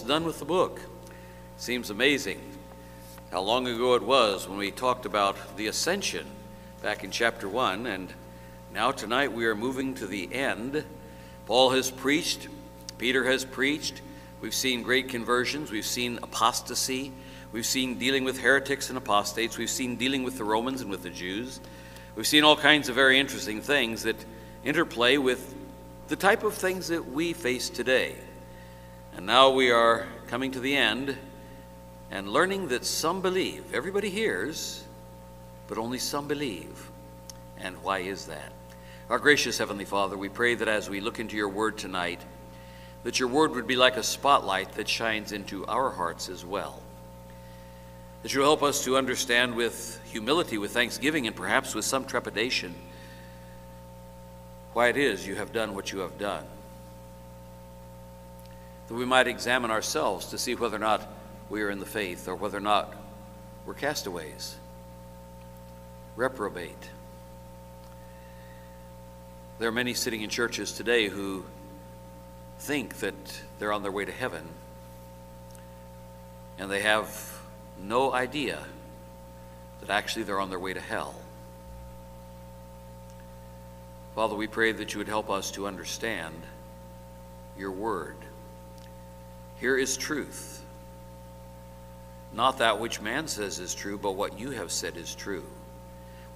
It's done with the book. Seems amazing how long ago it was when we talked about the ascension back in chapter 1, and now tonight we are moving to the end. Paul has preached, Peter has preached, we've seen great conversions, we've seen apostasy, we've seen dealing with heretics and apostates, we've seen dealing with the Romans and with the Jews, we've seen all kinds of very interesting things that interplay with the type of things that we face today. And now we are coming to the end and learning that some believe. Everybody hears, but only some believe. And why is that? Our gracious Heavenly Father, we pray that as we look into your word tonight, that your word would be like a spotlight that shines into our hearts as well. That you'll help us to understand with humility, with thanksgiving, and perhaps with some trepidation, why it is you have done what you have done. That we might examine ourselves to see whether or not we are in the faith or whether or not we're castaways, reprobate. There are many sitting in churches today who think that they're on their way to heaven, and they have no idea that actually they're on their way to hell. Father, we pray that you would help us to understand your word. Here is truth, not that which man says is true, but what you have said is true,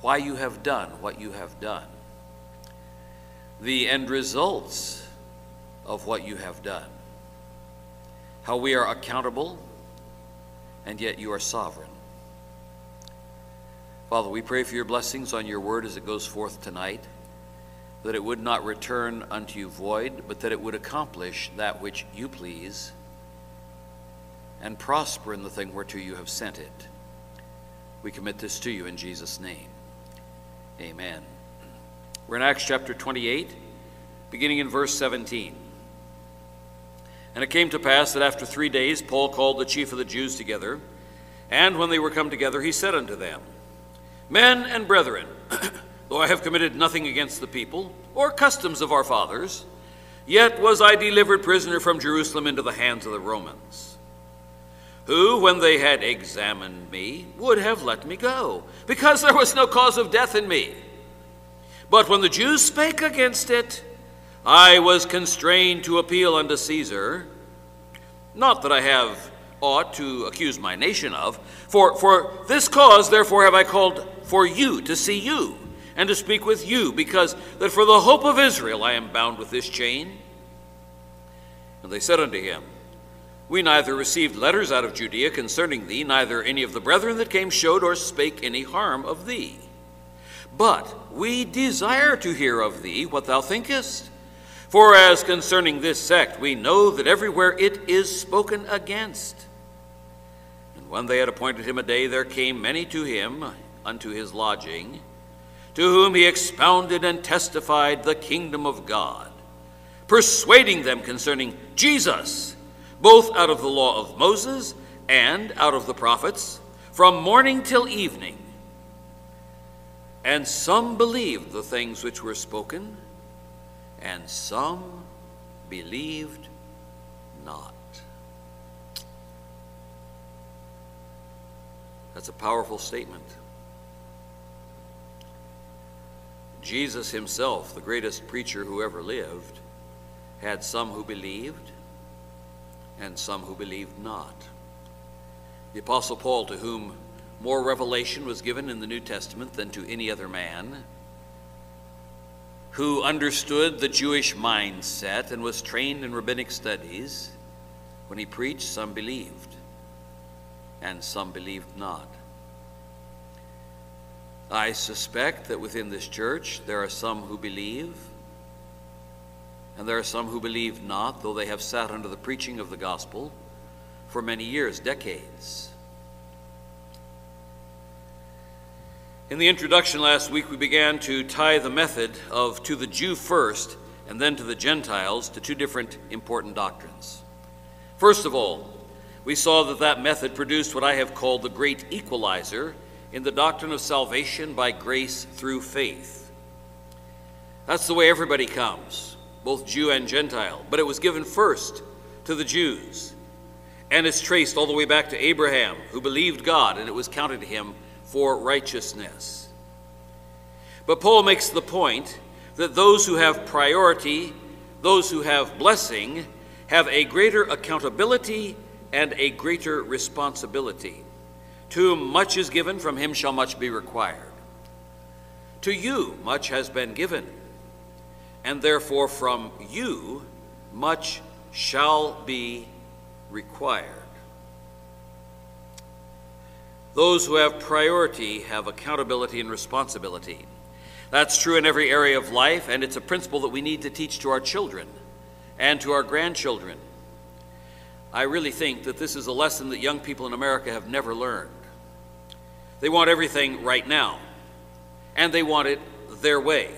why you have done what you have done, the end results of what you have done, how we are accountable, and yet you are sovereign. Father, we pray for your blessings on your word as it goes forth tonight, that it would not return unto you void, but that it would accomplish that which you please, and prosper in the thing whereto you have sent it. We commit this to you in Jesus' name. Amen. We're in Acts chapter 28, beginning in verse 17. And it came to pass that after 3 days Paul called the chief of the Jews together, and when they were come together, he said unto them, Men and brethren, though I have committed nothing against the people, or customs of our fathers, yet was I delivered prisoner from Jerusalem into the hands of the Romans, who, when they had examined me, would have let me go, because there was no cause of death in me. But when the Jews spake against it, I was constrained to appeal unto Caesar, not that I have ought to accuse my nation of, for this cause therefore have I called for you to see you, and to speak with you, because that for the hope of Israel I am bound with this chain. And they said unto him, We neither received letters out of Judea concerning thee, neither any of the brethren that came showed or spake any harm of thee. But we desire to hear of thee what thou thinkest. For as concerning this sect, we know that everywhere it is spoken against. And when they had appointed him a day, there came many to him unto his lodging, to whom he expounded and testified the kingdom of God, persuading them concerning Jesus, both out of the law of Moses and out of the prophets, from morning till evening. And some believed the things which were spoken, and some believed not. That's a powerful statement. Jesus himself, the greatest preacher who ever lived, had some who believed, and some who believed not. The Apostle Paul, to whom more revelation was given in the New Testament than to any other man, who understood the Jewish mindset and was trained in rabbinic studies, when he preached, some believed, and some believed not. I suspect that within this church there are some who believe, and there are some who believe not, though they have sat under the preaching of the gospel for many years, decades. In the introduction last week, we began to tie the method of to the Jew first and then to the Gentiles to two different important doctrines. First of all, we saw that that method produced what I have called the great equalizer in the doctrine of salvation by grace through faith. That's the way everybody comes, both Jew and Gentile, but it was given first to the Jews. And it's traced all the way back to Abraham, who believed God, and it was counted to him for righteousness. But Paul makes the point that those who have priority, those who have blessing, have a greater accountability and a greater responsibility. To whom much is given, from him shall much be required. To you much has been given, and therefore from you much shall be required. Those who have priority have accountability and responsibility. That's true in every area of life, and it's a principle that we need to teach to our children and to our grandchildren. I really think that this is a lesson that young people in America have never learned. They want everything right now, and they want it their way.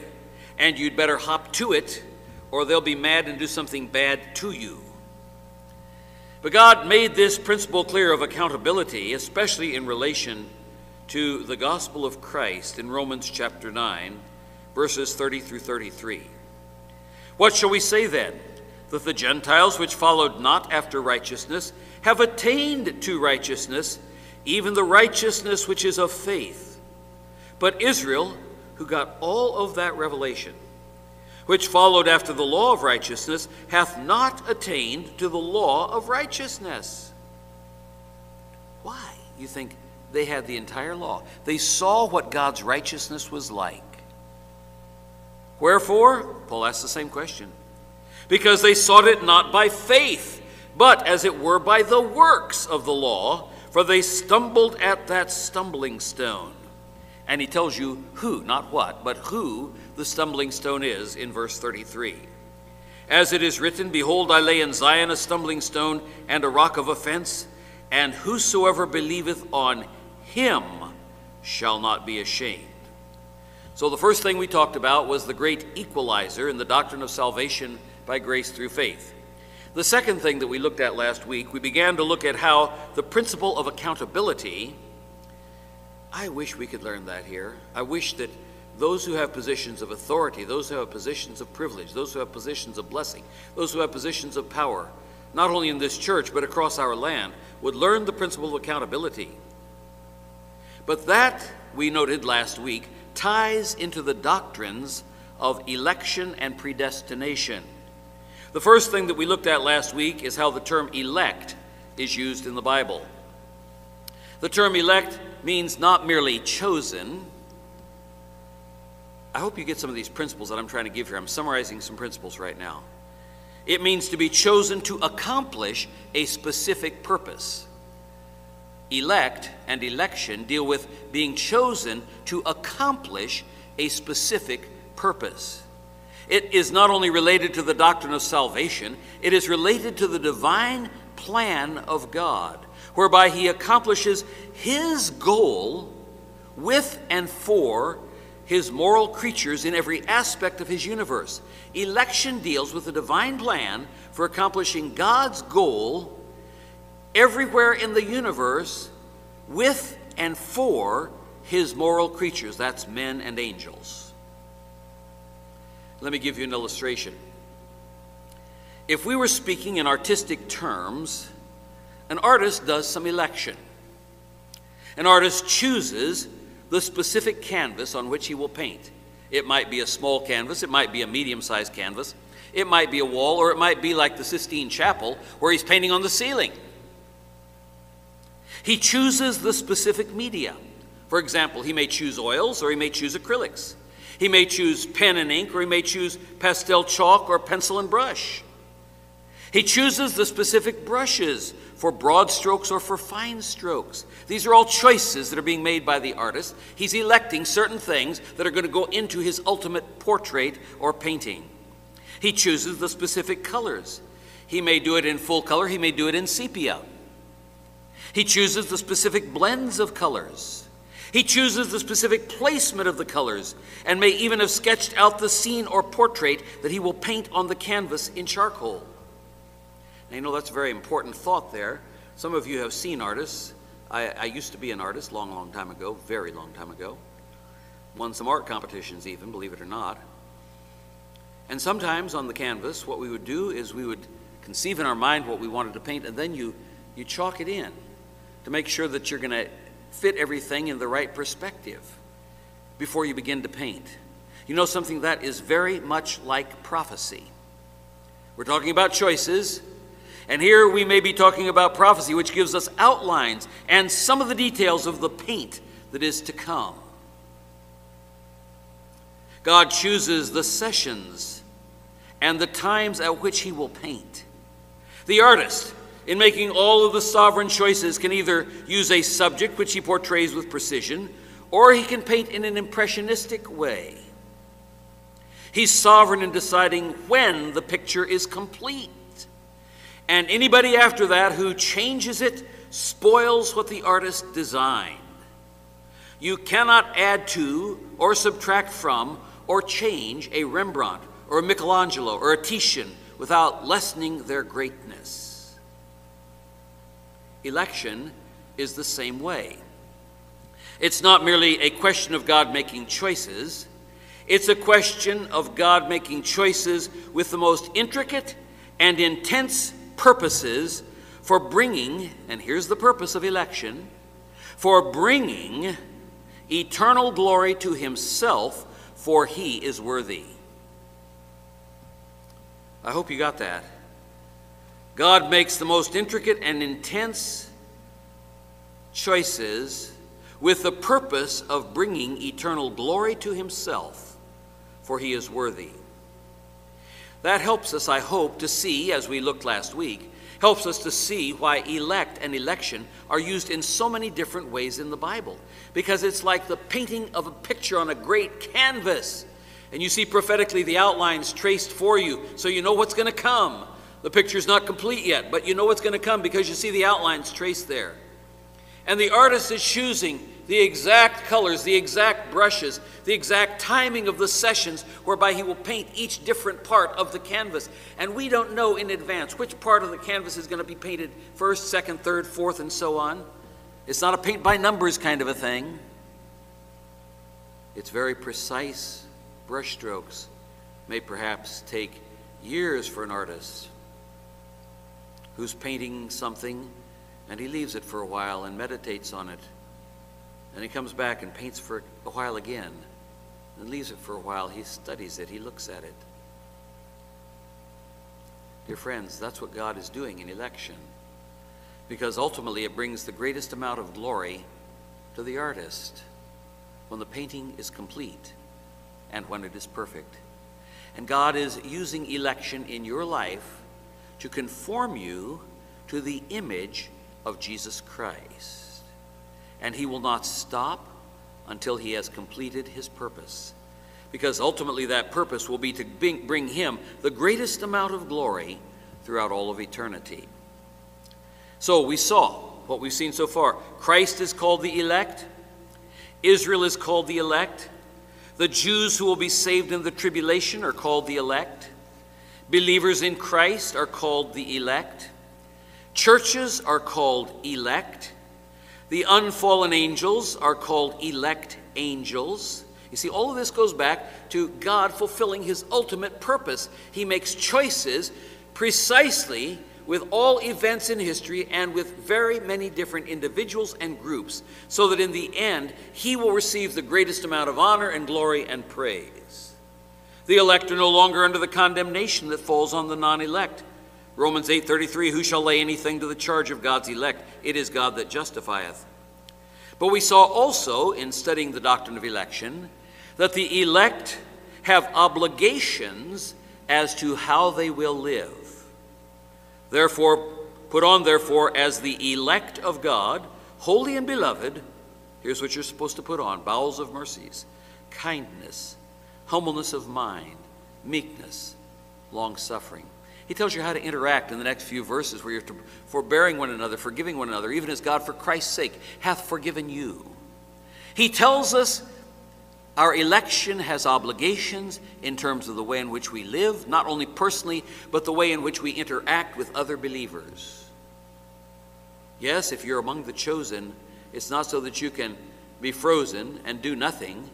And you'd better hop to it, or they'll be mad and do something bad to you. But God made this principle clear of accountability, especially in relation to the gospel of Christ in Romans chapter 9, verses 30 through 33. What shall we say then? That the Gentiles, which followed not after righteousness, have attained to righteousness, even the righteousness which is of faith. But Israel, who got all of that revelation, which followed after the law of righteousness, hath not attained to the law of righteousness. Why? You think they had the entire law. They saw what God's righteousness was like. Wherefore, Paul asks the same question. Because they sought it not by faith, but as it were by the works of the law, for they stumbled at that stumbling stone. And he tells you who, not what, but who the stumbling stone is in verse 33. As it is written, behold, I lay in Zion a stumbling stone and a rock of offense, and whosoever believeth on him shall not be ashamed. So the first thing we talked about was the great equalizer in the doctrine of salvation by grace through faith. The second thing that we looked at last week, we began to look at how the principle of accountability, I wish we could learn that here. I wish that those who have positions of authority, those who have positions of privilege, those who have positions of blessing, those who have positions of power, not only in this church but across our land, would learn the principle of accountability. But that, we noted last week, ties into the doctrines of election and predestination. The first thing that we looked at last week is how the term elect is used in the Bible. The term elect means not merely chosen. I hope you get some of these principles that I'm trying to give here. I'm summarizing some principles right now. It means to be chosen to accomplish a specific purpose. Elect and election deal with being chosen to accomplish a specific purpose. It is not only related to the doctrine of salvation, it is related to the divine plan of God, whereby he accomplishes his goal with and for his moral creatures in every aspect of his universe. Election deals with the divine plan for accomplishing God's goal everywhere in the universe with and for his moral creatures. That's men and angels. Let me give you an illustration. If we were speaking in artistic terms, an artist does some election. An artist chooses the specific canvas on which he will paint. It might be a small canvas, it might be a medium-sized canvas, it might be a wall, or it might be like the Sistine Chapel where he's painting on the ceiling. He chooses the specific media. For example, he may choose oils or he may choose acrylics. He may choose pen and ink, or he may choose pastel chalk or pencil and brush. He chooses the specific brushes for broad strokes or for fine strokes. These are all choices that are being made by the artist. He's electing certain things that are going to go into his ultimate portrait or painting. He chooses the specific colors. He may do it in full color, he may do it in sepia. He chooses the specific blends of colors. He chooses the specific placement of the colors and may even have sketched out the scene or portrait that he will paint on the canvas in charcoal. Now, you know, that's a very important thought there. Some of you have seen artists. I used to be an artist long time ago, very long time ago. Won some art competitions even, believe it or not. And sometimes on the canvas, what we would do is we would conceive in our mind what we wanted to paint, and then you You chalk it in to make sure that you're going to fit everything in the right perspective before you begin to paint. You know something that is very much like prophecy. We're talking about choices, and here we may be talking about prophecy, which gives us outlines and some of the details of the paint that is to come. God chooses the sessions and the times at which he will paint. The artist, in making all of the sovereign choices, can either use a subject which he portrays with precision, or he can paint in an impressionistic way. He's sovereign in deciding when the picture is complete. And anybody after that who changes it spoils what the artist designed. You cannot add to or subtract from or change a Rembrandt or a Michelangelo or a Titian without lessening their greatness. Election is the same way. It's not merely a question of God making choices. It's a question of God making choices with the most intricate and intense purposes for bringing, and here's the purpose of election, for bringing eternal glory to himself, for he is worthy. I hope you got that. God makes the most intricate and intense choices with the purpose of bringing eternal glory to himself, for he is worthy. That helps us, I hope, to see, as we looked last week, helps us to see why elect and election are used in so many different ways in the Bible. Because it's like the painting of a picture on a great canvas. And you see prophetically the outlines traced for you, so you know what's going to come. The picture's not complete yet, but you know what's going to come because you see the outlines traced there. And the artist is choosing the exact colors, the exact brushes, the exact timing of the sessions whereby he will paint each different part of the canvas. And we don't know in advance which part of the canvas is going to be painted first, second, third, fourth, and so on. It's not a paint by numbers kind of a thing. It's very precise brushstrokes, may perhaps take years for an artist who's painting something and he leaves it for a while and meditates on it. And he comes back and paints for a while again and leaves it for a while. He studies it. He looks at it. Dear friends, that's what God is doing in election, because ultimately it brings the greatest amount of glory to the artist when the painting is complete and when it is perfect. And God is using election in your life to conform you to the image of Jesus Christ. And he will not stop until he has completed his purpose, because ultimately that purpose will be to bring him the greatest amount of glory throughout all of eternity. So we saw what we've seen so far. Christ is called the elect. Israel is called the elect. The Jews who will be saved in the tribulation are called the elect. Believers in Christ are called the elect. Churches are called elect. The unfallen angels are called elect angels. You see, all of this goes back to God fulfilling his ultimate purpose. He makes choices precisely with all events in history and with very many different individuals and groups, so that in the end, he will receive the greatest amount of honor and glory and praise. The elect are no longer under the condemnation that falls on the non-elect. Romans 8:33, who shall lay anything to the charge of God's elect? It is God that justifieth. But we saw also, in studying the doctrine of election, that the elect have obligations as to how they will live. Therefore, put on, therefore, as the elect of God, holy and beloved, here's what you're supposed to put on, bowels of mercies, kindness, humbleness of mind, meekness, long-suffering. He tells you how to interact in the next few verses, where you're to forbearing one another, forgiving one another, even as God for Christ's sake hath forgiven you. He tells us our election has obligations in terms of the way in which we live, not only personally, but the way in which we interact with other believers. Yes, if you're among the chosen, it's not so that you can be frozen and do nothing.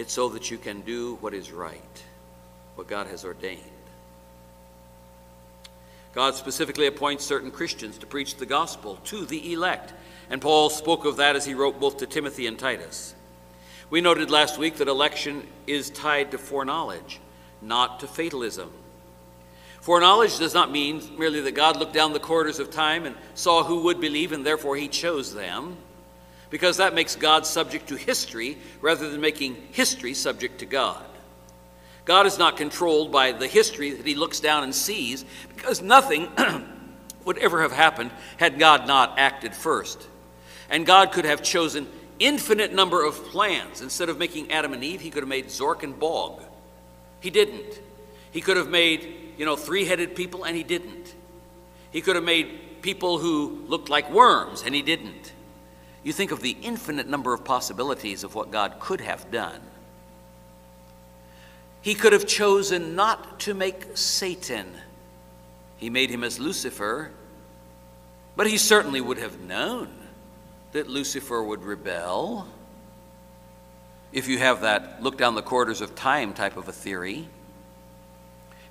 It's so that you can do what is right, what God has ordained. God specifically appoints certain Christians to preach the gospel to the elect, and Paul spoke of that as he wrote both to Timothy and Titus. We noted last week that election is tied to foreknowledge, not to fatalism. Foreknowledge does not mean merely that God looked down the corridors of time and saw who would believe and therefore he chose them, because that makes God subject to history rather than making history subject to God. God is not controlled by the history that he looks down and sees, because nothing would ever have happened had God not acted first. And God could have chosen infinite number of plans. Instead of making Adam and Eve, he could have made Zork and Bog. He didn't. He could have made, three-headed people, and he didn't. He could have made people who looked like worms, and he didn't. You think of the infinite number of possibilities of what God could have done. He could have chosen not to make Satan. He made him as Lucifer, but he certainly would have known that Lucifer would rebel. If you have that look down the corridors of time type of a theory.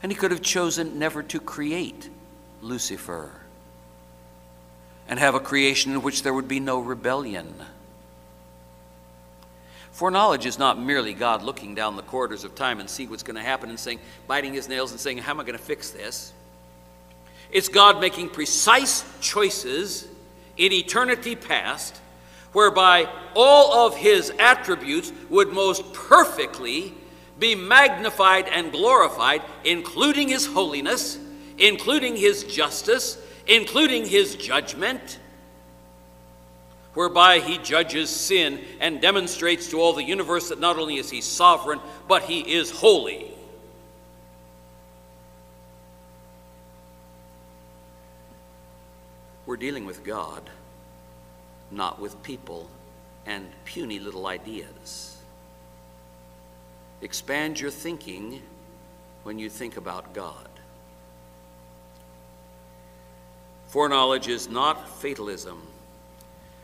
And he could have chosen never to create Lucifer and have a creation in which there would be no rebellion. Foreknowledge is not merely God looking down the corridors of time and seeing what's going to happen and saying, biting his nails and saying, how am I going to fix this? It's God making precise choices in eternity past, whereby all of his attributes would most perfectly be magnified and glorified, including his holiness, including his justice, including his judgment, whereby he judges sin and demonstrates to all the universe that not only is he sovereign, but he is holy. We're dealing with God, not with people and puny little ideas. Expand your thinking when you think about God. Foreknowledge is not fatalism.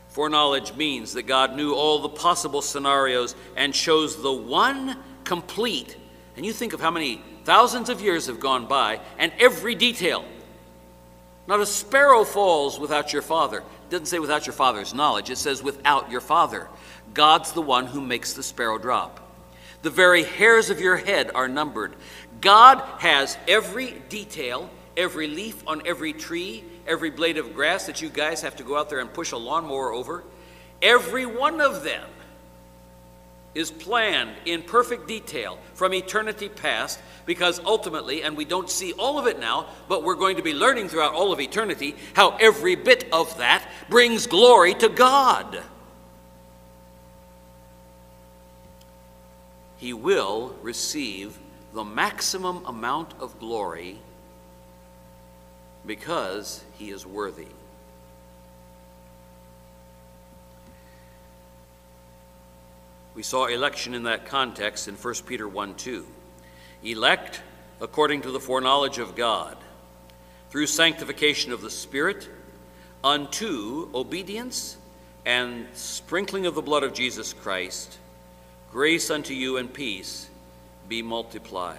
Foreknowledge means that God knew all the possible scenarios and chose the one complete. And you think of how many thousands of years have gone by and every detail. Not a sparrow falls without your Father. It doesn't say without your Father's knowledge. It says without your Father. God's the one who makes the sparrow drop. The very hairs of your head are numbered. God has every detail, every leaf on every tree, every blade of grass that you guys have to go out there and push a lawnmower over. Every one of them is planned in perfect detail from eternity past, because ultimately, and we don't see all of it now, but we're going to be learning throughout all of eternity how every bit of that brings glory to God. He will receive the maximum amount of glory because he is worthy. We saw election in that context in 1 Peter 1:2. Elect according to the foreknowledge of God, through sanctification of the Spirit, unto obedience and sprinkling of the blood of Jesus Christ. Grace unto you and peace be multiplied.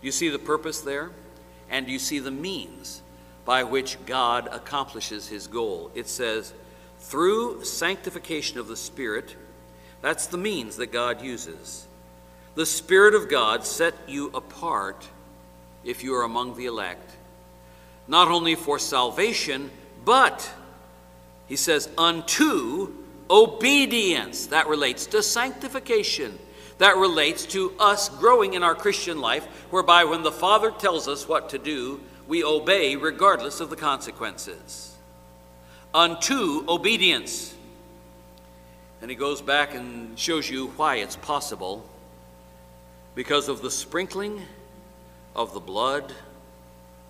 Do you see the purpose there? And do you see the means by which God accomplishes his goal? It says, through sanctification of the Spirit. That's the means that God uses. The Spirit of God set you apart if you are among the elect, not only for salvation, but, he says, unto obedience. That relates to sanctification. That relates to us growing in our Christian life, whereby when the Father tells us what to do, we obey regardless of the consequences. Unto obedience. And he goes back and shows you why it's possible. Because of the sprinkling of the blood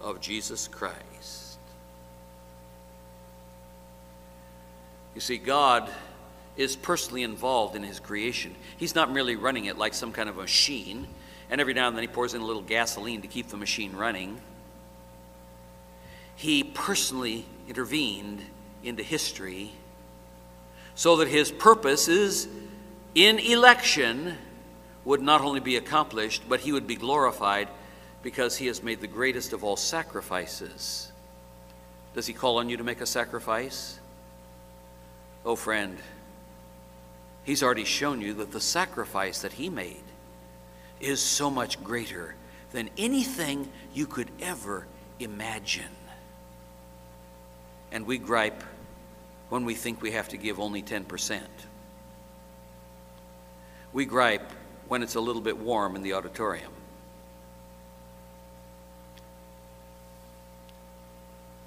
of Jesus Christ. You see, God is personally involved in his creation. He's not merely running it like some kind of a machine, and every now and then he pours in a little gasoline to keep the machine running. He personally intervened into history so that his purposes in election would not only be accomplished, but he would be glorified because he has made the greatest of all sacrifices. Does he call on you to make a sacrifice? Oh, friend, he's already shown you that the sacrifice that he made is so much greater than anything you could ever imagine. And we gripe when we think we have to give only 10%. We gripe when it's a little bit warm in the auditorium.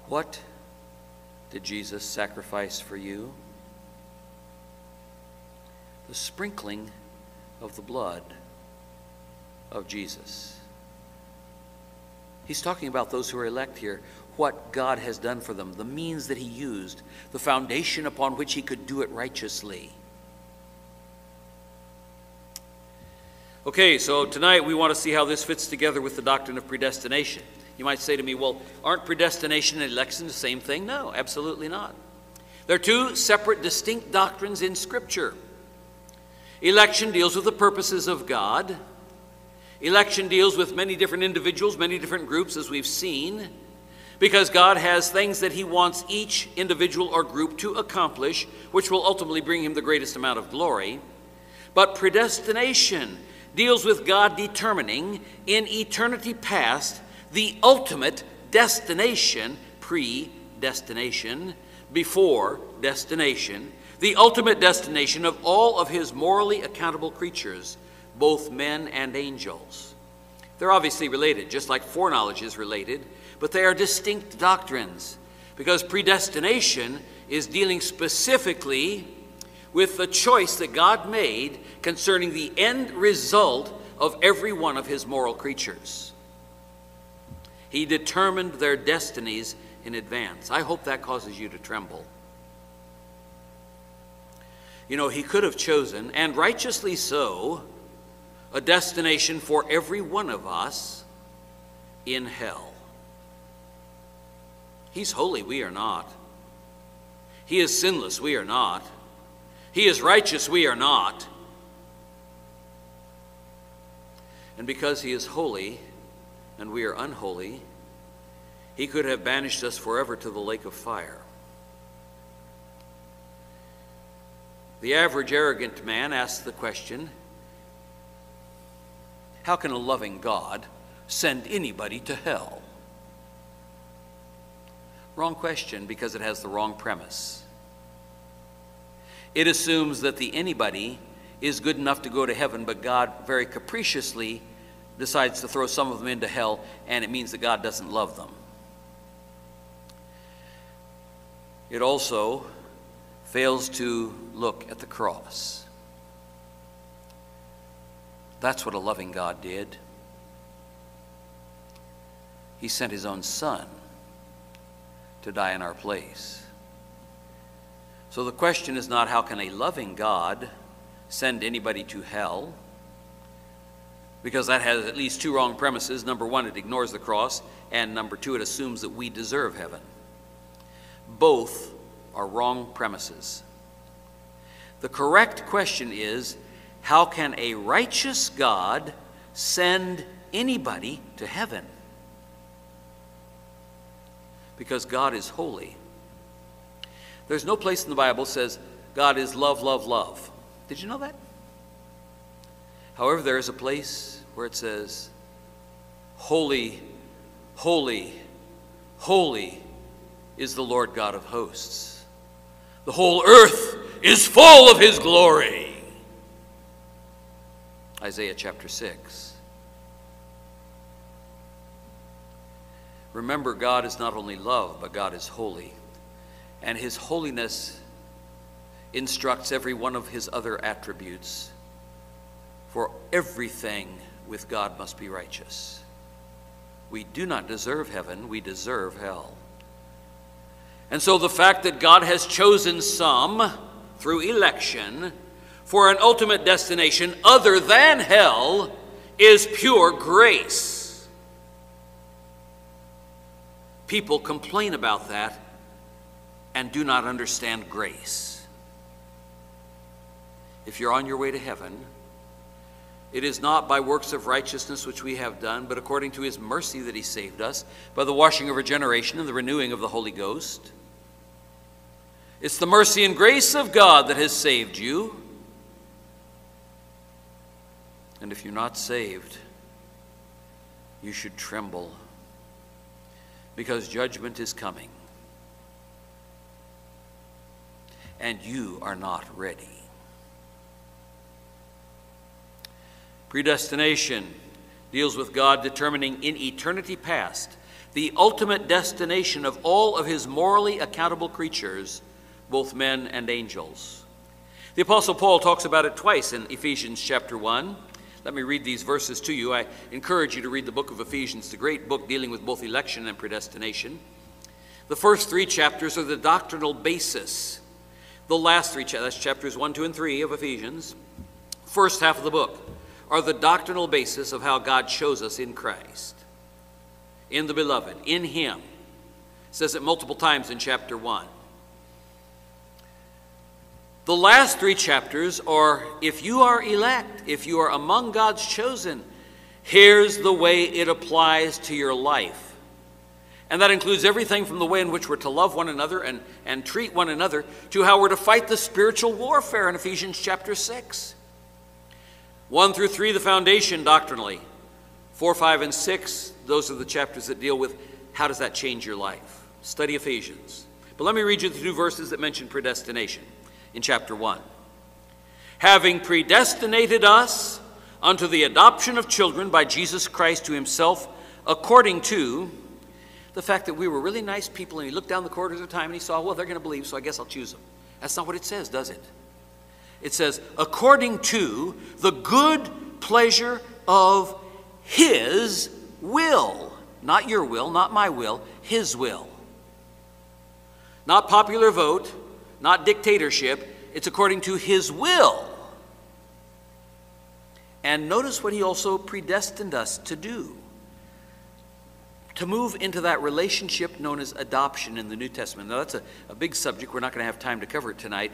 What did Jesus sacrifice for you? The sprinkling of the blood of Jesus. He's talking about those who are elect here, what God has done for them, the means that he used, the foundation upon which he could do it righteously. Okay, so tonight we want to see how this fits together with the doctrine of predestination. You might say to me, well, aren't predestination and election the same thing? No, absolutely not. They're two separate, distinct doctrines in Scripture. Election deals with the purposes of God. Election deals with many different individuals, many different groups, as we've seen, because God has things that he wants each individual or group to accomplish, which will ultimately bring him the greatest amount of glory. But predestination deals with God determining in eternity past the ultimate destination, predestination, before destination, the ultimate destination of all of his morally accountable creatures, both men and angels. They're obviously related, just like foreknowledge is related, but they are distinct doctrines because predestination is dealing specifically with the choice that God made concerning the end result of every one of his moral creatures. He determined their destinies in advance. I hope that causes you to tremble. You know, he could have chosen, and righteously so, a destination for every one of us in hell. He's holy, we are not. He is sinless, we are not. He is righteous, we are not. And because he is holy and we are unholy, he could have banished us forever to the lake of fire. The average arrogant man asks the question, how can a loving God send anybody to hell? Wrong question, because it has the wrong premise. It assumes that the anybody is good enough to go to heaven, but God very capriciously decides to throw some of them into hell, and it means that God doesn't love them. It also fails to look at the cross. That's what a loving God did. He sent his own son to die in our place. So the question is not how can a loving God send anybody to hell, because that has at least two wrong premises. Number one, it ignores the cross, and number two, it assumes that we deserve heaven. Both are wrong premises. The correct question is, how can a righteous God send anybody to heaven? Because God is holy. There's no place in the Bible that says God is love, love, love. Did you know that? However, there is a place where it says, holy, holy, holy is the Lord God of hosts. The whole earth is full of his glory. Isaiah chapter 6. Remember, God is not only love, but God is holy. And his holiness instructs every one of his other attributes. For everything with God must be righteous. We do not deserve heaven, we deserve hell. And so the fact that God has chosen some through election for an ultimate destination other than hell is pure grace. People complain about that and do not understand grace. If you're on your way to heaven, It is not by works of righteousness which we have done, but according to his mercy that he saved us, by the washing of regeneration and the renewing of the Holy Ghost. It's the mercy and grace of God that has saved you. And if you're not saved, you should tremble, because judgment is coming, and you are not ready. Predestination deals with God determining in eternity past the ultimate destination of all of his morally accountable creatures, both men and angels. The Apostle Paul talks about it twice in Ephesians chapter 1. Let me read these verses to you. I encourage you to read the book of Ephesians, the great book dealing with both election and predestination. The first three chapters are the doctrinal basis. The last three chapters, that's chapters 1, 2, and 3 of Ephesians, first half of the book, are the doctrinal basis of how God shows us in Christ, in the Beloved, in him. It says it multiple times in chapter 1. The last three chapters are, if you are elect, if you are among God's chosen, here's the way it applies to your life. And that includes everything from the way in which we're to love one another and treat one another, to how we're to fight the spiritual warfare in Ephesians chapter 6. 1 through 3, the foundation doctrinally. 4, 5, and 6, those are the chapters that deal with how does that change your life. Study Ephesians. But let me read you the two verses that mention predestination. In chapter 1, having predestinated us unto the adoption of children by Jesus Christ to himself, according to the fact that we were really nice people, and he looked down the corridors of time and he saw, well, they're going to believe, so I guess I'll choose them. That's not what it says, does it? It says, according to the good pleasure of his will. Not your will, not my will, his will. Not popular vote. Not dictatorship, it's according to his will. And notice what he also predestined us to do. To move into that relationship known as adoption in the New Testament. Now that's a big subject, we're not going to have time to cover it tonight.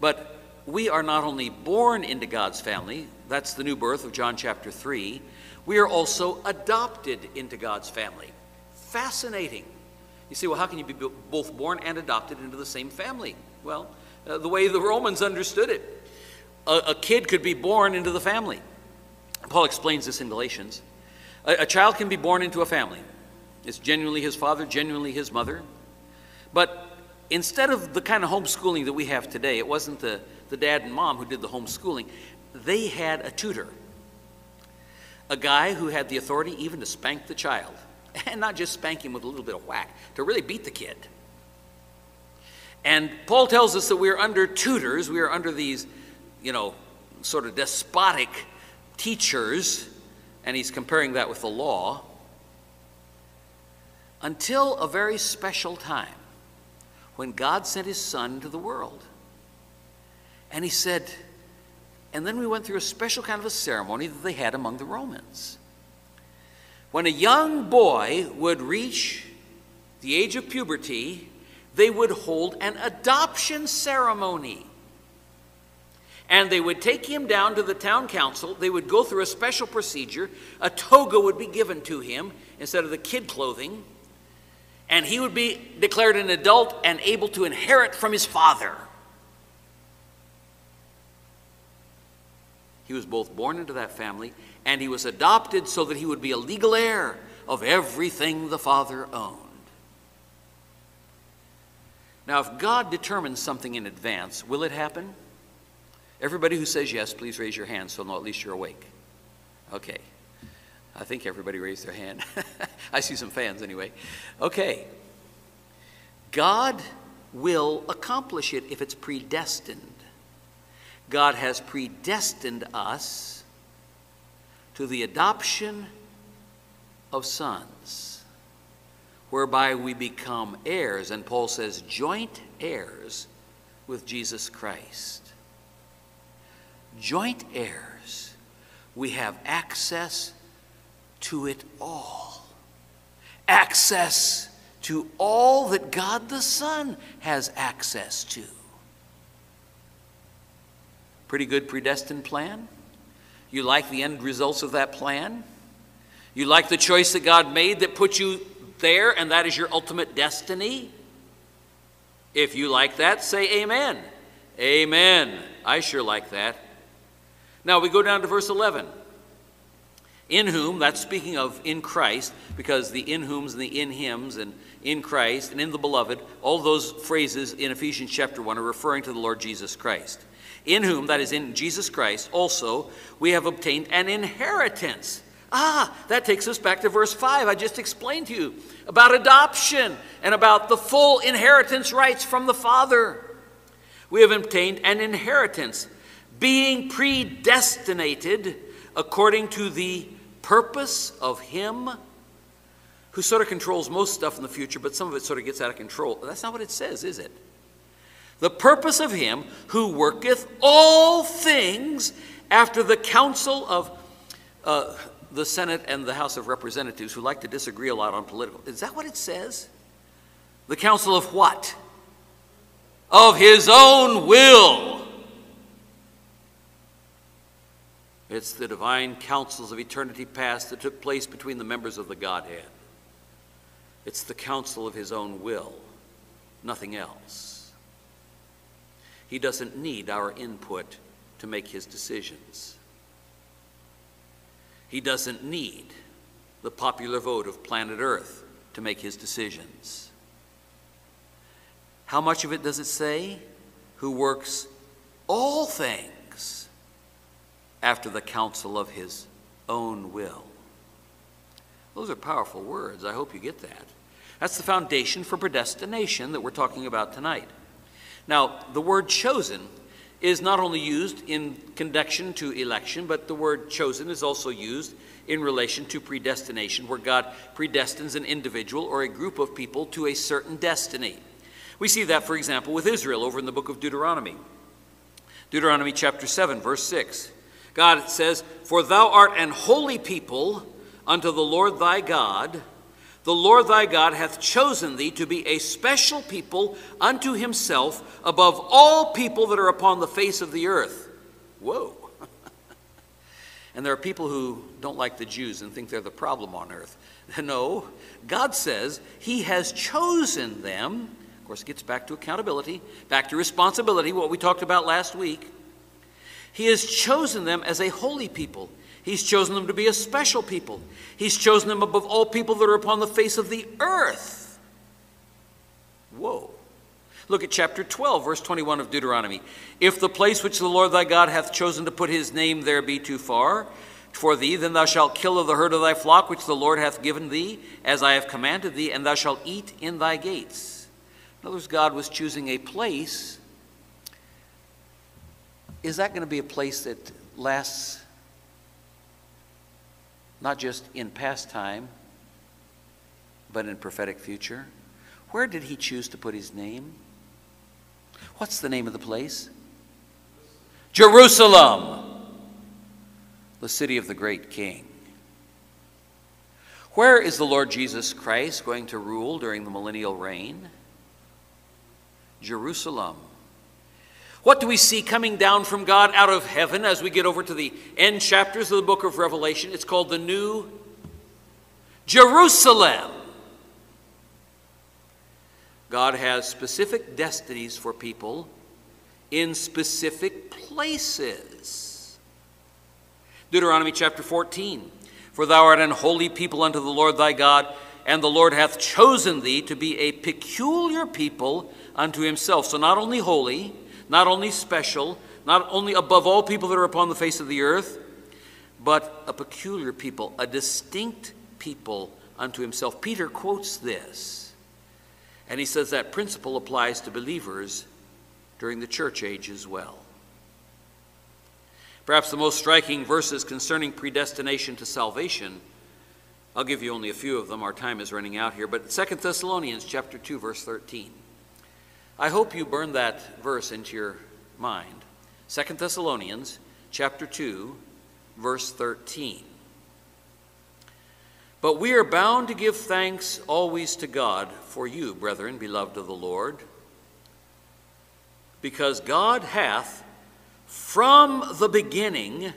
But we are not only born into God's family, that's the new birth of John chapter 3, we are also adopted into God's family. Fascinating. You say, well, how can you be both born and adopted into the same family? Well, the way the Romans understood it, a kid could be born into the family. Paul explains this in Galatians. A child can be born into a family. It's genuinely his father, genuinely his mother. But instead of the kind of homeschooling that we have today, it wasn't the dad and mom who did the homeschooling. They had a tutor, a guy who had the authority even to spank the child. And not just spank him with a little bit of whack, to really beat the kid. And Paul tells us that we are under tutors, we are under these, you know, sort of despotic teachers, and he's comparing that with the law, until a very special time when God sent his son into the world. And he said, and then we went through a special kind of a ceremony that they had among the Romans. When a young boy would reach the age of puberty, they would hold an adoption ceremony. And they would take him down to the town council. They would go through a special procedure. A toga would be given to him instead of the kid clothing. And he would be declared an adult and able to inherit from his father. He was both born into that family and he was adopted so that he would be a legal heir of everything the Father owned. Now, if God determines something in advance, will it happen? Everybody who says yes, please raise your hand so I'll know at least you're awake. Okay. I think everybody raised their hand. I see some fans anyway. Okay. God will accomplish it if it's predestined. God has predestined us to the adoption of sons, whereby we become heirs, and Paul says joint heirs with Jesus Christ. Joint heirs. We have access to it all. Access to all that God the Son has access to. Pretty good predestined plan. You like the end results of that plan? You like the choice that God made that put you there, and that is your ultimate destiny? If you like that, say amen. Amen. I sure like that. Now we go down to verse 11. In whom, that's speaking of in Christ, because the in whom's and the in him's and in Christ and in the beloved, all those phrases in Ephesians chapter 1 are referring to the Lord Jesus Christ. In whom, that is in Jesus Christ, also we have obtained an inheritance. Ah, that takes us back to verse 5. I just explained to you about adoption and about the full inheritance rights from the Father. We have obtained an inheritance, being predestinated according to the purpose of Him who sort of controls most stuff in the future, but some of it sort of gets out of control. That's not what it says, is it? The purpose of Him who worketh all things after the counsel of the Senate and the House of Representatives, who like to disagree a lot on political. Is that what it says? The counsel of what? Of His own will. It's the divine counsels of eternity past that took place between the members of the Godhead. It's the counsel of His own will, nothing else. He doesn't need our input to make His decisions. He doesn't need the popular vote of planet Earth to make His decisions. How much of it does it say? Who works all things after the counsel of His own will. Those are powerful words. I hope you get that. That's the foundation for predestination that we're talking about tonight. Now, the word chosen is not only used in connection to election, but the word chosen is also used in relation to predestination, where God predestines an individual or a group of people to a certain destiny. We see that, for example, with Israel over in the book of Deuteronomy. Deuteronomy chapter 7, verse 6. God says, "For thou art an holy people unto the Lord thy God. The Lord thy God hath chosen thee to be a special people unto Himself above all people that are upon the face of the earth." Whoa. And there are people who don't like the Jews and think they're the problem on earth. No, God says He has chosen them. Of course, it gets back to accountability, back to responsibility, what we talked about last week. He has chosen them as a holy people. He's chosen them to be a special people. He's chosen them above all people that are upon the face of the earth. Whoa. Look at chapter 12, verse 21 of Deuteronomy. "If the place which the Lord thy God hath chosen to put His name there be too far for thee, then thou shalt kill of the herd of thy flock which the Lord hath given thee, as I have commanded thee, and thou shalt eat in thy gates." In other words, God was choosing a place. Is that going to be a place that lasts? Not just in past time, but in prophetic future. Where did He choose to put His name? What's the name of the place? Jerusalem, the city of the great King. Where is the Lord Jesus Christ going to rule during the millennial reign? Jerusalem. What do we see coming down from God out of heaven as we get over to the end chapters of the book of Revelation? It's called the New Jerusalem. God has specific destinies for people in specific places. Deuteronomy chapter 14. "For thou art an holy people unto the Lord thy God, and the Lord hath chosen thee to be a peculiar people unto Himself." So not only holy, not only special, not only above all people that are upon the face of the earth, but a peculiar people, a distinct people unto Himself. Peter quotes this, and he says that principle applies to believers during the church age as well. Perhaps the most striking verses concerning predestination to salvation, I'll give you only a few of them, our time is running out here, but 2 Thessalonians chapter 2, verse 13. I hope you burn that verse into your mind. 2 Thessalonians chapter 2, verse 13. "But we are bound to give thanks always to God for you, brethren, beloved of the Lord, because God hath from the beginning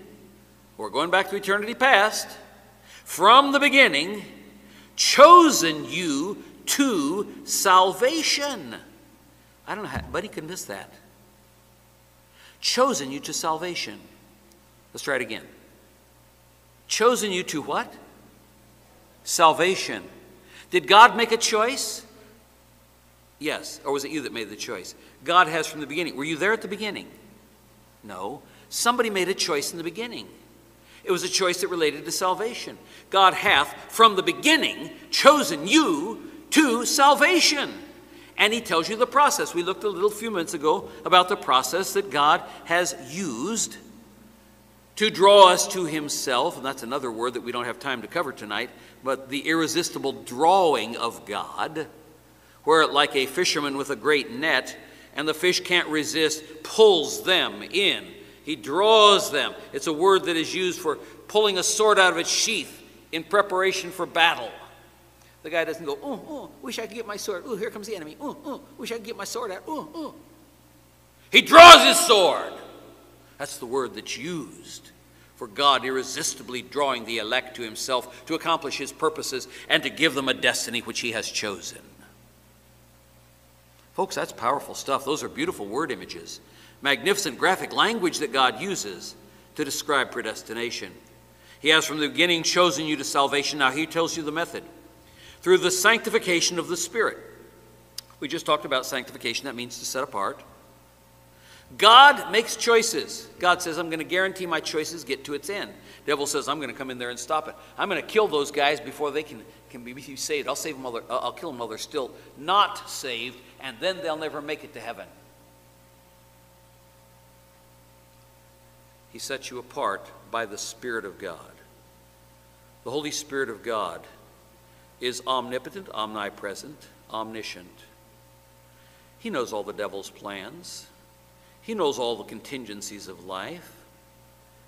We're going back to eternity past. From the beginning, chosen you to salvation. I don't know how, but he could miss that. Chosen you to salvation. Let's try it again. Chosen you to what? Salvation. Did God make a choice? Yes. Or was it you that made the choice? God has from the beginning. Were you there at the beginning? No. Somebody made a choice in the beginning. It was a choice that related to salvation. God hath from the beginning chosen you to salvation. And he tells you the process. We looked a little few minutes ago about the process that God has used to draw us to himself. And that's another word that we don't have time to cover tonight. But the irresistible drawing of God, where like a fisherman with a great net, and the fish can't resist, pulls them in. He draws them. It's a word that is used for pulling a sword out of its sheath in preparation for battle. The guy doesn't go, oh, oh, wish I could get my sword. Oh, here comes the enemy. Oh, oh, wish I could get my sword out. Oh, oh. He draws his sword. That's the word that's used for God irresistibly drawing the elect to himself to accomplish his purposes and to give them a destiny which he has chosen. Folks, that's powerful stuff. Those are beautiful word images. Magnificent graphic language that God uses to describe predestination. He has from the beginning chosen you to salvation. Now he tells you the method. Through the sanctification of the Spirit. We just talked about sanctification. That means to set apart. God makes choices. God says, I'm going to guarantee my choices get to its end. Devil says, I'm going to come in there and stop it. I'm going to kill those guys before they can be saved. I'll save them while I'll kill them while they're still not saved, and then they'll never make it to heaven. He sets you apart by the Spirit of God. The Holy Spirit of God is omnipotent, omnipresent, omniscient. He knows all the devil's plans. He knows all the contingencies of life.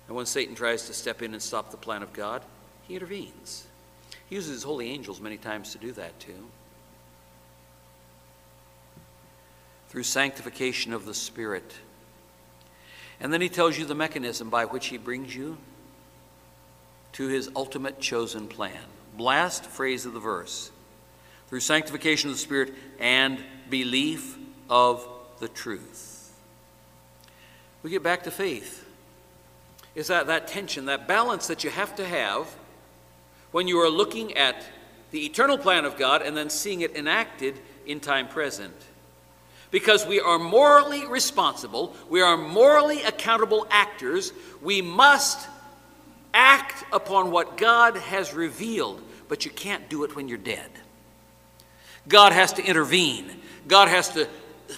And when Satan tries to step in and stop the plan of God, he intervenes. He uses his holy angels many times to do that too. Through sanctification of the Spirit. And then he tells you the mechanism by which he brings you to his ultimate chosen plan. Last phrase of the verse. Through sanctification of the Spirit and belief of the truth. We get back to faith. Is that tension, that balance that you have to have when you are looking at the eternal plan of God and then seeing it enacted in time present. Because we are morally responsible, we are morally accountable actors, we must act upon what God has revealed, but you can't do it when you're dead. God has to intervene. God has to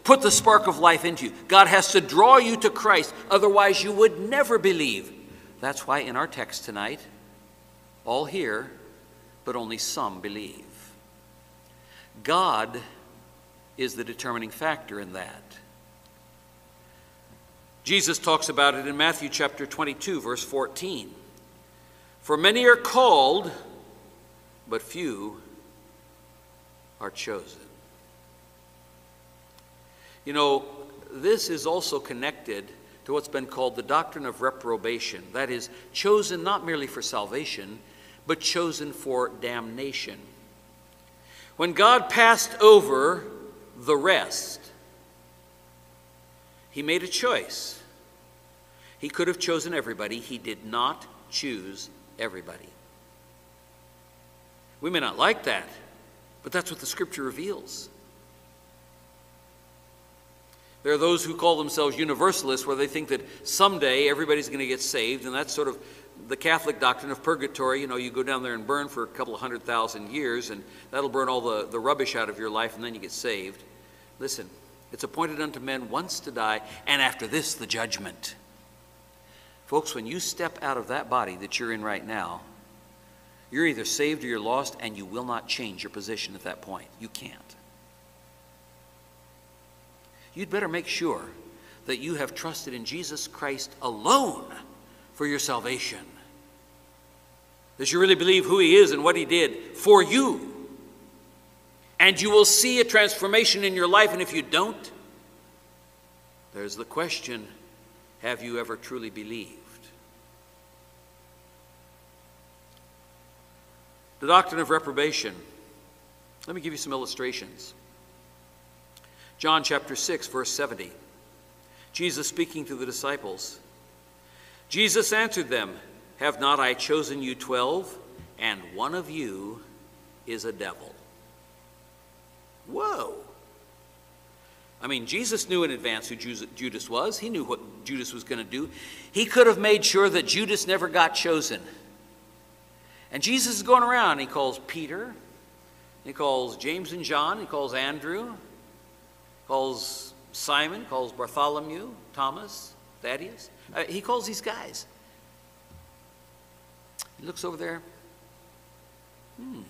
put the spark of life into you. God has to draw you to Christ, otherwise you would never believe. That's why in our text tonight, all hear, but only some believe. God is the determining factor in that. Jesus talks about it in Matthew chapter 22, verse 14. For many are called, but few are chosen. You know, this is also connected to what's been called the doctrine of reprobation. That is, chosen not merely for salvation, but chosen for damnation. When God passed over the rest, he made a choice. He could have chosen everybody. He did not choose everybody. We may not like that, but that's what the Scripture reveals. There are those who call themselves universalists, where they think that someday everybody's going to get saved, and that's sort of the Catholic doctrine of purgatory. You know, you go down there and burn for a couple of 100,000 years, and that'll burn all the rubbish out of your life, and then you get saved. Listen, it's appointed unto men once to die, and after this the judgment. Folks, when you step out of that body that you're in right now, you're either saved or you're lost, and you will not change your position at that point. You can't. You'd better make sure that you have trusted in Jesus Christ alone for your salvation. That you really believe who he is and what he did for you. And you will see a transformation in your life, and if you don't, there's the question, have you ever truly believed? The doctrine of reprobation. Let me give you some illustrations. John chapter 6, verse 70. Jesus speaking to the disciples. Jesus answered them, "Have not I chosen you 12? And one of you is a devil." Whoa! I mean, Jesus knew in advance who Judas was. He knew what Judas was going to do. He could have made sure that Judas never got chosen. And Jesus is going around, and he calls Peter, he calls James and John, he calls Andrew, calls Simon, calls Bartholomew, Thomas, Thaddeus. He calls these guys. He looks over there. You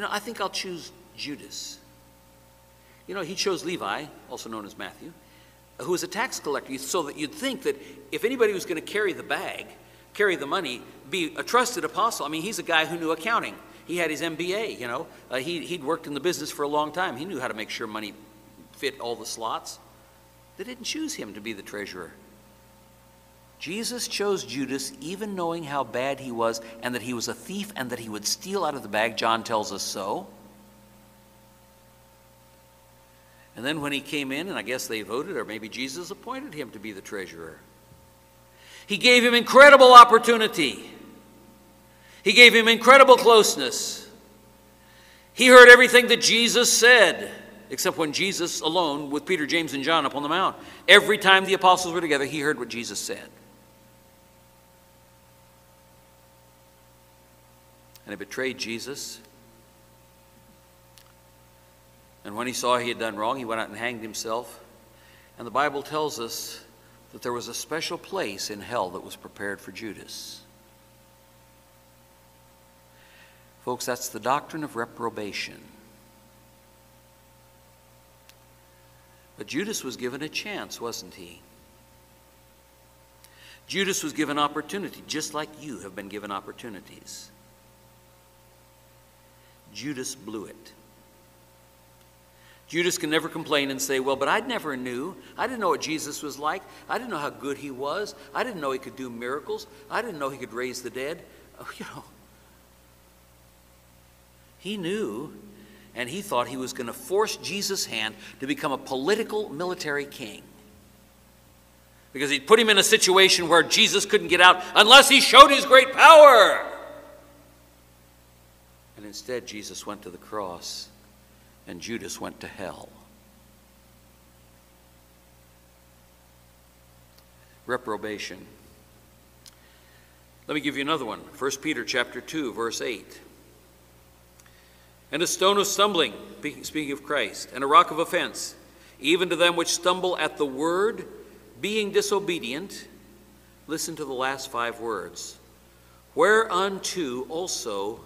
know, I think I'll choose Judas. You know, he chose Levi, also known as Matthew, who was a tax collector, so that you'd think that if anybody was going to carry the bag, carry the money, be a trusted apostle. I mean, he's a guy who knew accounting. He had his MBA, you know. He'd worked in the business for a long time. He knew how to make sure money fit all the slots. They didn't choose him to be the treasurer. Jesus chose Judas, even knowing how bad he was, and that he was a thief, and that he would steal out of the bag. John tells us so. And then when he came in, and I guess they voted, or maybe Jesus appointed him to be the treasurer. He gave him incredible opportunity. He gave him incredible closeness. He heard everything that Jesus said, except when Jesus alone, with Peter, James, and John up on the mount. Every time the apostles were together, he heard what Jesus said. And they betrayed Jesus. And when he saw he had done wrong, he went out and hanged himself. And the Bible tells us that there was a special place in hell that was prepared for Judas. Folks, that's the doctrine of reprobation. But Judas was given a chance, wasn't he? Judas was given opportunity, just like you have been given opportunities. Judas blew it. Judas can never complain and say, well, but I never knew. I didn't know what Jesus was like. I didn't know how good he was. I didn't know he could do miracles. I didn't know he could raise the dead. Oh, you know, he knew, and he thought he was going to force Jesus' hand to become a political military king, because he'd put him in a situation where Jesus couldn't get out unless he showed his great power. And instead, Jesus went to the cross, and Judas went to hell. Reprobation. Let me give you another one. 1 Peter chapter 2, verse 8. "And a stone of stumbling," speaking of Christ, "and a rock of offense, even to them which stumble at the word, being disobedient." Listen to the last five words. "Whereunto also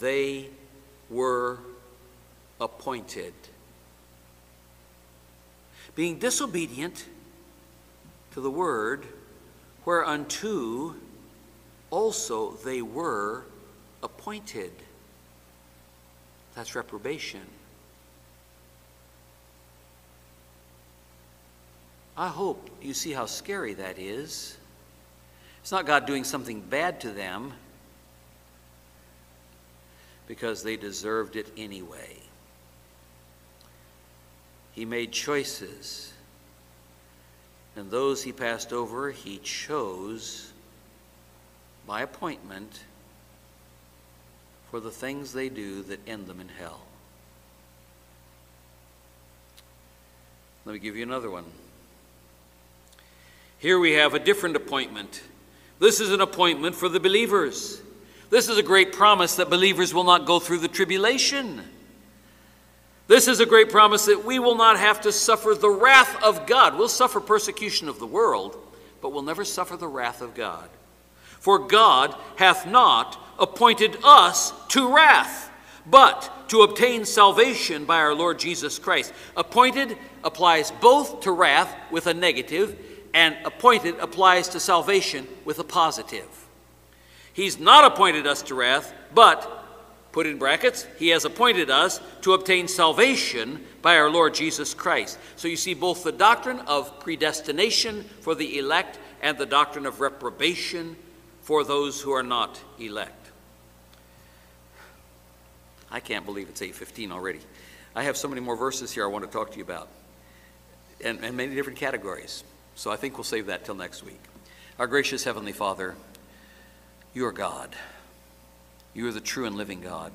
they were appointed." Being disobedient to the word, whereunto also they were appointed. That's reprobation. I hope you see how scary that is. It's not God doing something bad to them, because they deserved it anyway. He made choices, and those he passed over, he chose by appointment for the things they do that end them in hell. Let me give you another one. Here we have a different appointment. This is an appointment for the believers. This is a great promise that believers will not go through the tribulation. This is a great promise that we will not have to suffer the wrath of God. We'll suffer persecution of the world, but we'll never suffer the wrath of God. "For God hath not appointed us to wrath, but to obtain salvation by our Lord Jesus Christ." Appointed applies both to wrath with a negative, and appointed applies to salvation with a positive. He's not appointed us to wrath, but, put in brackets, he has appointed us to obtain salvation by our Lord Jesus Christ. So you see both the doctrine of predestination for the elect and the doctrine of reprobation for those who are not elect. I can't believe it's 8:15 already. I have so many more verses here I want to talk to you about, and many different categories. So I think we'll save that till next week. Our gracious Heavenly Father, you are God. You are the true and living God.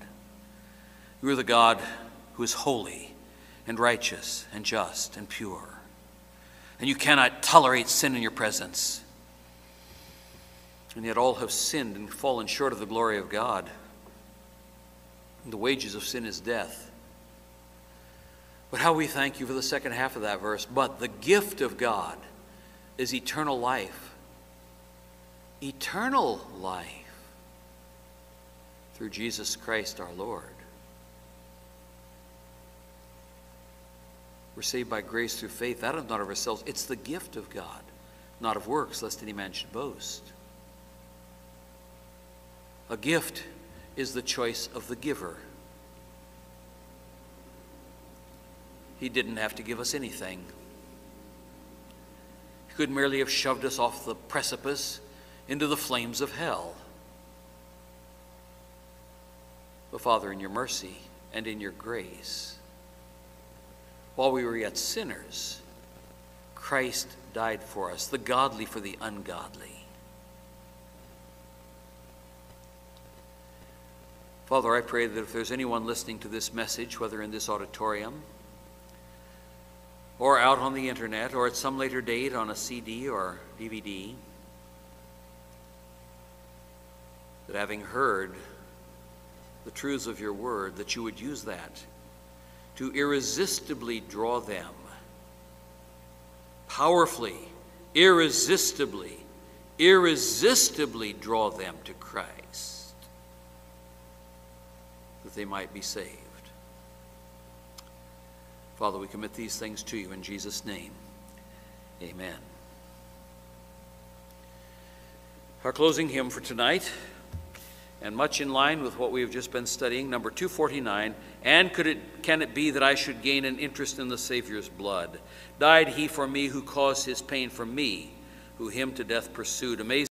You are the God who is holy and righteous and just and pure. And you cannot tolerate sin in your presence. And yet all have sinned and fallen short of the glory of God. And the wages of sin is death. But how we thank you for the second half of that verse. But the gift of God is eternal life. Eternal life. Through Jesus Christ our Lord. We're saved by grace through faith, that is not of ourselves. It's the gift of God, not of works, lest any man should boast. A gift is the choice of the giver. He didn't have to give us anything. He could merely have shoved us off the precipice into the flames of hell. But Father, in your mercy and in your grace, while we were yet sinners, Christ died for us, the godly for the ungodly. Father, I pray that if there's anyone listening to this message, whether in this auditorium or out on the internet or at some later date on a CD or DVD, that having heard the truths of your word, that you would use that to irresistibly draw them powerfully, irresistibly draw them to Christ, that they might be saved. Father, we commit these things to you in Jesus' name. Amen. Our closing hymn for tonight, and much in line with what we have just been studying, number 249, and can it be that I should gain an interest in the Savior's blood? Died he for me who caused his pain for me, who him to death pursued. Amazing.